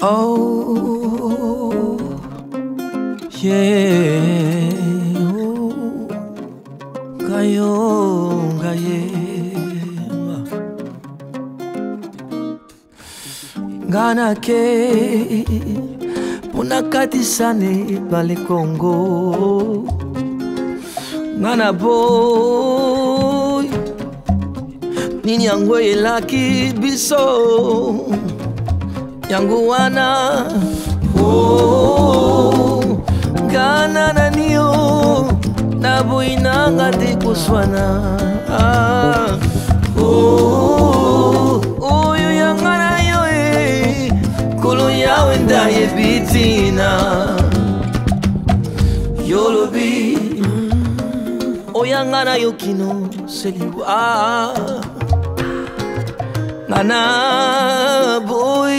Oh, yeah, oh, gayo, gayema, ganake, punakati sane bale Congo, nganaboy, ninyangwe elaki biso. Yanguana, oh, Ghana na niyo, nabuina ngati kuswana, oh, uyu yangana yoe, kulu yawe ndaye bitina, yolobi, oyangana yokino seliwa, ngana boy.